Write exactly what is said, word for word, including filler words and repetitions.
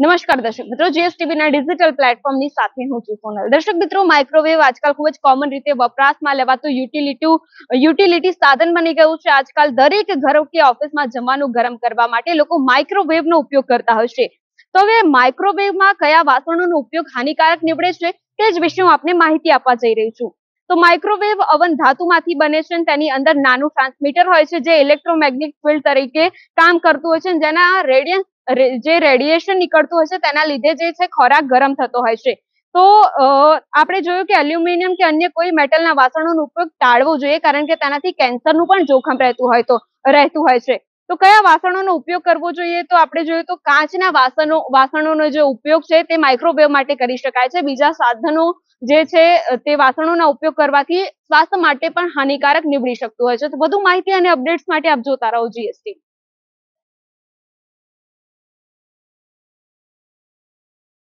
नमस्कार दर्शक मित्रों, जीएसटीवी ना डिजिटल प्लेटफॉर्म नी साथे हूं छु सोनल। दर्शक मित्रों, माइक्रोवेव आजकल खूब ज कॉमन रीते वपराशमां लेवातो यूटिलिटी यूटिलिटी साधन बनी गयुं छे। आजकल दरेक घरो के ऑफिसमां जमानुं गरम करवा माटे लोको माइक्रोवेवनो उपयोग करता होय छे। तो हवे माइक्रोवेवमां कया वासणोनो उपयोग हानिकारक निवड़े छे ते ज विषय आपने माहिती आपवा जई रही छुं। तो माइक्रोवेव अवन धातुमांथी बने छे, तेनी अंदर नानुं ट्रांसमीटर होय छे जे इलेक्ट्रोमेग्नेटिक फील्ड तरीके काम करतुं होय छे, जेना रेडियंस जे रेडिएशन निकळतो हशे तेना लीधे जे छे खोराक गरम थतो होय छे। तो आपणे जोयुं के एल्युमिनियम के अन्य कोई मेटलना वासणोनो उपयोग टाळवो जोईए, कारण के तेनाथी केन्सरनुं पण जोखम रहेतुं होय तो रहेतुं होय छे। तो कया वासणोनो उपयोग करवो जोईए? तो आपणे जोयुं तो कांचना वासणो वासणोनो जे उपयोग छे ते माइक्रोवेव माटे करी शकाय छे। बीजा साधनो जे छे ते वासणोना उपयोग करवाथी स्वास्थ्य माटे पण हानिकारक निवडी शकतो होय छे। तो बधु माहिती अने अपडेट्स माटे आप जोता रहो जीएसटी।